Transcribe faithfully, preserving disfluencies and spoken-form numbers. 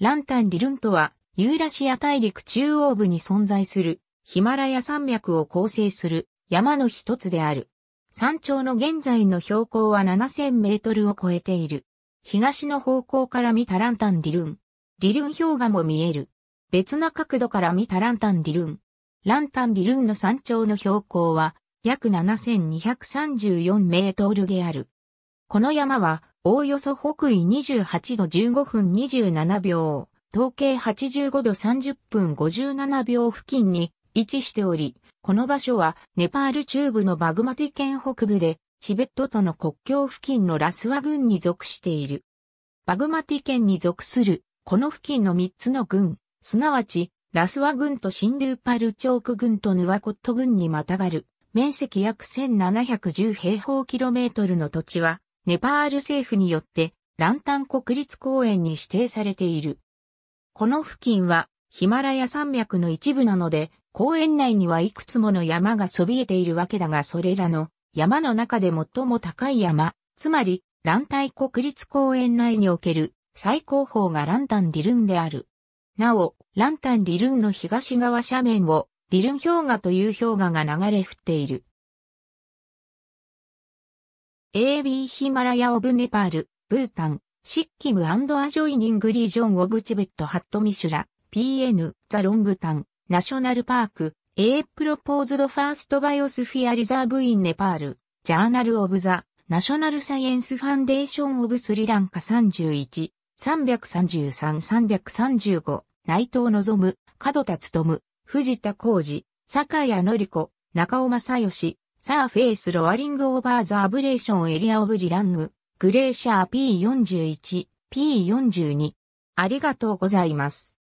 ランタン・リルンとは、ユーラシア大陸中央部に存在する、ヒマラヤ山脈を構成する山の一つである。山頂の現在の標高はななせんメートルを超えている。東の方向から見たランタン・リルン。リルン氷河も見える。別な角度から見たランタン・リルン。ランタン・リルンの山頂の標高は、約ななせんにひゃくさんじゅうよんメートルである。この山は、おおよそ北緯にじゅうはちどじゅうごふんにじゅうななびょう、東経はちじゅうごどさんじゅっぷんごじゅうななびょう付近に位置しており、この場所はネパール中部のバグマティ県北部で、チベットとの国境付近のラスワ郡に属している。バグマティ県に属する、この付近のみっつの郡、すなわち、ラスワ郡とシンドゥーパルチョーク郡とヌワコット郡にまたがる。面積約せんななひゃくじゅうへいほうキロメートルの土地は、ネパール政府によって、ランタン国立公園に指定されている。この付近は、ヒマラヤ山脈の一部なので、公園内にはいくつもの山がそびえているわけだが、それらの山の中で最も高い山、つまり、ランタイ国立公園内における最高峰がランタン・リルンである。なお、ランタン・リルンの東側斜面を、リルン氷河という氷河が流れ降っている。エービー ヒマラヤ・オブ・ネパール、ブータン、シッキム&アジョイニング・リージョン・オブ・チベット・ハット・ミシュラ、ピーエヌ、ザ・ロングタン、ナショナル・パーク、A Proposed First Biosphere Reserve in Nepal、ジャーナル・オブ・ザ・ナショナル・サイエンス・ファンデーション・オブ・スリランカさんじゅういち、さんびゃくさんじゅうさん、さんびゃくさんじゅうご、内藤望、門田努、藤田浩二、坂谷典子、中尾正義、サーフェイスロアリングオーバーザアブレーションエリアオブリラング、グレーシャー ピーよんじゅういち、ピーよんじゅうに。ありがとうございます。